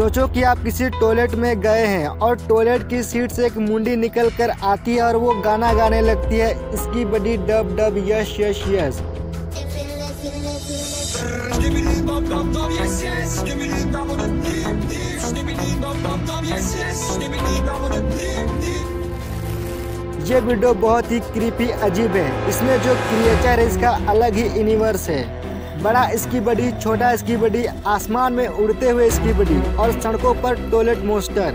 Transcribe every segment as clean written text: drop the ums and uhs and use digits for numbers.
सोचो कि आप किसी टॉयलेट में गए हैं और टॉयलेट की सीट से एक मुंडी निकल कर आती है और वो गाना गाने लगती है, इसकी बड़ी डब डब यश यश यश। ये वीडियो बहुत ही क्रीपी अजीब है, इसमें जो क्रिएचर है इसका अलग ही यूनिवर्स है। बड़ा स्किबिडी, छोटा स्किबिडी, आसमान में उड़ते हुए स्किबिडी और सड़कों पर टॉयलेट मॉन्स्टर।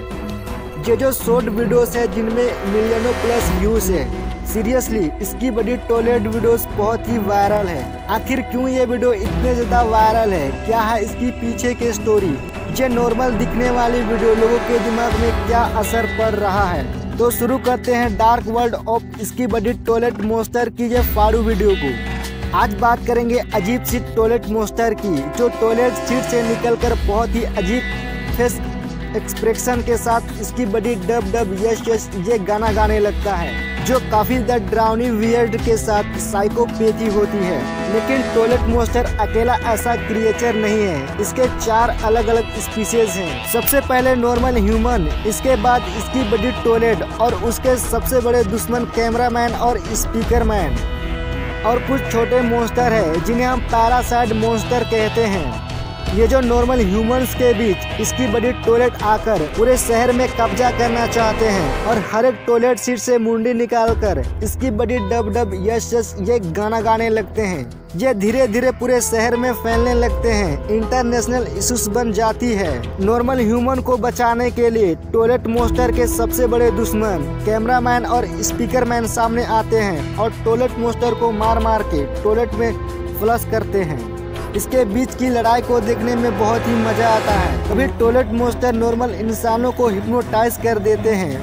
ये जो शॉर्ट वीडियोस है जिनमें मिलियनों प्लस व्यूज है, सीरियसली स्किबिडी टॉयलेट वीडियोस बहुत ही वायरल है। आखिर क्यों ये वीडियो इतने ज्यादा वायरल है, क्या है इसकी पीछे की स्टोरी? ये नॉर्मल दिखने वाली वीडियो लोगों के दिमाग में क्या असर पड़ रहा है? तो शुरू करते हैं dark world of skibidi toilet monster की ये फाड़ू वीडियो को। आज बात करेंगे अजीब सी टॉयलेट मॉन्स्टर की, जो टॉयलेट सीट से निकलकर बहुत ही अजीब फेस एक्सप्रेशन के साथ skibidi dub dub yes yes ये गाना गाने लगता है, जो काफी द ड्राउनी वियर्ड के साथ साइकोपैथी होती है। लेकिन टॉयलेट मॉन्स्टर अकेला ऐसा क्रिएचर नहीं है, इसके 4 अलग अलग स्पीसीज हैं। सबसे पहले नॉर्मल ह्यूमन, इसके बाद स्किबिडी टॉयलेट और उसके सबसे बड़े दुश्मन कैमरामैन और स्पीकर मैन, और कुछ छोटे मॉन्स्टर है जिन्हें हम पैरासाइट मॉन्स्टर कहते हैं। ये जो नॉर्मल ह्यूमंस के बीच स्किबिडी टॉयलेट आकर पूरे शहर में कब्जा करना चाहते हैं और हर एक टॉयलेट सीट से मुंडी निकालकर skibidi dub dub yes yes ये गाना गाने लगते हैं। ये धीरे धीरे पूरे शहर में फैलने लगते हैं, इंटरनेशनल इश्यूज बन जाती है। नॉर्मल ह्यूमन को बचाने के लिए टॉयलेट मॉन्स्टर के सबसे बड़े दुश्मन कैमरामैन और स्पीकरमैन सामने आते हैं और टॉयलेट मॉन्स्टर को मार मार के टॉयलेट में फ्लश करते हैं। इसके बीच की लड़ाई को देखने में बहुत ही मजा आता है। कभी टॉयलेट मॉन्स्टर नॉर्मल इंसानों को हिप्नोटाइज कर देते हैं,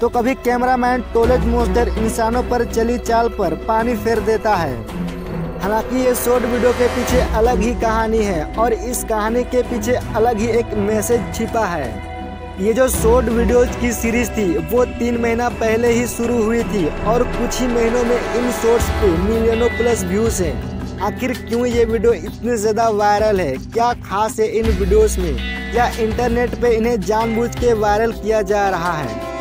तो कभी कैमरामैन टॉयलेट मॉन्स्टर इंसानों पर चली चाल पर पानी फेर देता है। हालांकि ये शॉर्ट वीडियो के पीछे अलग ही कहानी है और इस कहानी के पीछे अलग ही एक मैसेज छिपा है। ये जो शॉर्ट वीडियोज की सीरीज थी वो 3 महीना पहले ही शुरू हुई थी और कुछ ही महीनों में इन शॉर्ट्स पे मिलियनों प्लस व्यूज है। आखिर क्यों ये वीडियो इतने ज़्यादा वायरल है? क्या खास है इन वीडियोस में? या इंटरनेट पे इन्हें जानबूझ के वायरल किया जा रहा है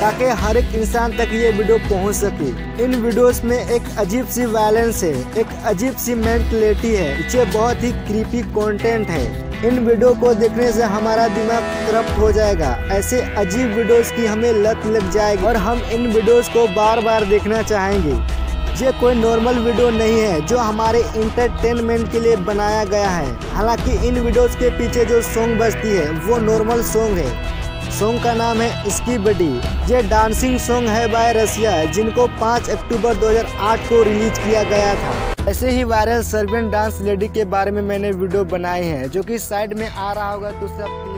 ताकि हर एक इंसान तक ये वीडियो पहुंच सके? इन वीडियोस में एक अजीब सी वायलेंस है, एक अजीब सी मेंटलिटी है, ये बहुत ही क्रीपी कंटेंट है। इन वीडियो को देखने से हमारा दिमाग करप्ट हो जाएगा, ऐसे अजीब वीडियोस की हमें लत लग जाएगी और हम इन वीडियोस को बार बार देखना चाहेंगे। ये कोई नॉर्मल वीडियो नहीं है जो हमारे इंटरटेनमेंट के लिए बनाया गया है। हालांकि इन वीडियोस के पीछे जो सॉन्ग बजती है वो नॉर्मल सॉन्ग है। सॉन्ग का नाम है स्किबिडी। ये डांसिंग सॉन्ग है बाय रसिया, जिनको 5 अक्टूबर 2008 को रिलीज किया गया था। ऐसे ही वायरल सर्बियन डांस लेडी के बारे में मैंने वीडियो बनाई है, जो कि साइड में आ रहा होगा तो सब